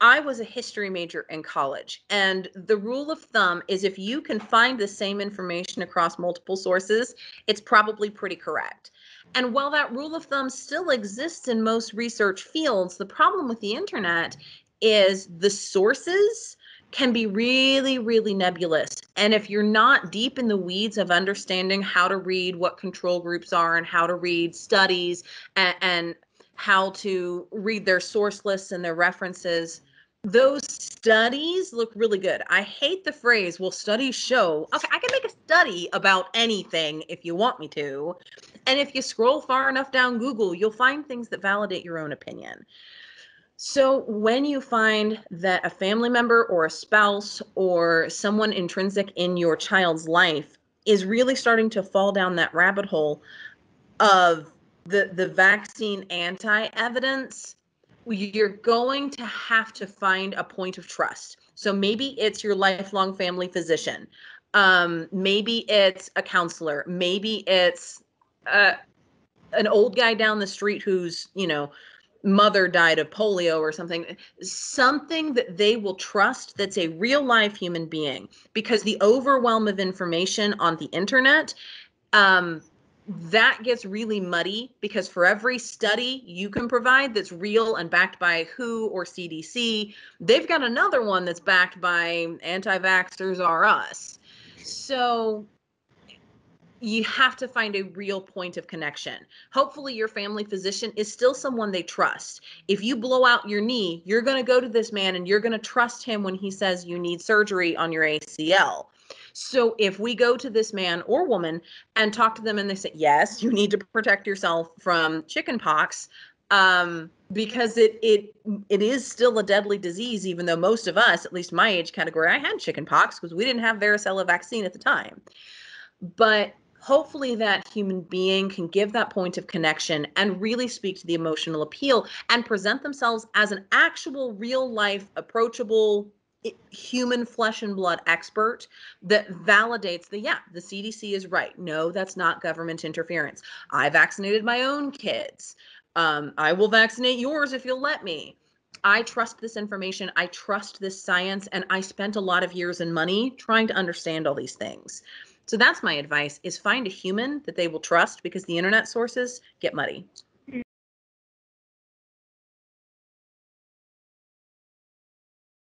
I was a history major in college, and the rule of thumb is if you can find the same information across multiple sources, it's probably pretty correct. And while that rule of thumb still exists in most research fields, the problem with the internet is the sources can be really, really nebulous. And if you're not deep in the weeds of understanding how to read what control groups are and how to read studies and how to read their source lists and their references, those studies look really good. I hate the phrase, well, studies show. Okay, I can make a study about anything if you want me to. And if you scroll far enough down Google, you'll find things that validate your own opinion. So when you find that a family member or a spouse or someone intrinsic in your child's life is really starting to fall down that rabbit hole of the vaccine anti-evidence, you're going to have to find a point of trust. So maybe it's your lifelong family physician. Maybe it's a counselor. Maybe it's an old guy down the street whose, you know, mother died of polio or something. Something that they will trust that's a real live human being. Because the overwhelm of information on the internet, that gets really muddy, because for every study you can provide that's real and backed by WHO or CDC, they've got another one that's backed by anti-vaxxers are us. So you have to find a real point of connection. Hopefully your family physician is still someone they trust. If you blow out your knee, you're going to go to this man and you're going to trust him when he says you need surgery on your ACL. So if we go to this man or woman and talk to them and they say, yes, you need to protect yourself from chickenpox, because it is still a deadly disease, even though most of us, at least my age category, I had chickenpox because we didn't have varicella vaccine at the time. But hopefully that human being can give that point of connection and really speak to the emotional appeal and present themselves as an actual real life approachable human flesh and blood expert that validates the, yeah, the CDC is right. No, that's not government interference. I vaccinated my own kids. I will vaccinate yours if you'll let me. I trust this information. I trust this science. And I spent a lot of years and money trying to understand all these things. So that's my advice, is find a human that they will trust, because the internet sources get muddy.